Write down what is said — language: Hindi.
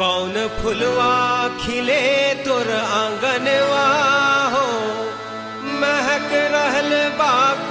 कौन फुलवा खिले तुर आंगनवा हो महक रहल बाग